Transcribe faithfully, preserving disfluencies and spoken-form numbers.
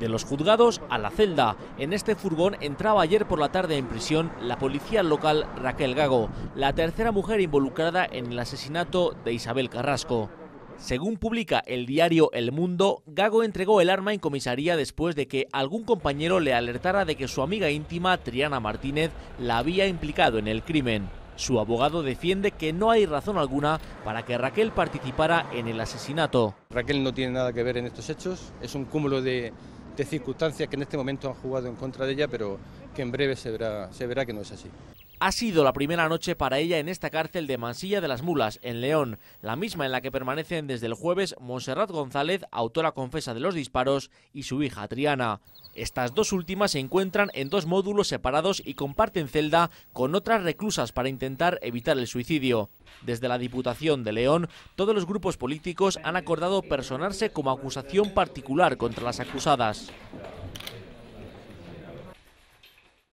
De los juzgados a la celda. En este furgón entraba ayer por la tarde en prisión la policía local Raquel Gago, la tercera mujer involucrada en el asesinato de Isabel Carrasco. Según publica el diario El Mundo, Gago entregó el arma en comisaría después de que algún compañero le alertara de que su amiga íntima, Triana Martínez, la había implicado en el crimen. Su abogado defiende que no hay razón alguna para que Raquel participara en el asesinato. Raquel no tiene nada que ver en estos hechos, es un cúmulo de, de circunstancias que en este momento han jugado en contra de ella, pero que en breve se verá, se verá que no es así. Ha sido la primera noche para ella en esta cárcel de Mansilla de las Mulas, en León, la misma en la que permanecen desde el jueves Montserrat González, autora confesa de los disparos, y su hija Triana. Estas dos últimas se encuentran en dos módulos separados y comparten celda con otras reclusas para intentar evitar el suicidio. Desde la Diputación de León, todos los grupos políticos han acordado personarse como acusación particular contra las acusadas.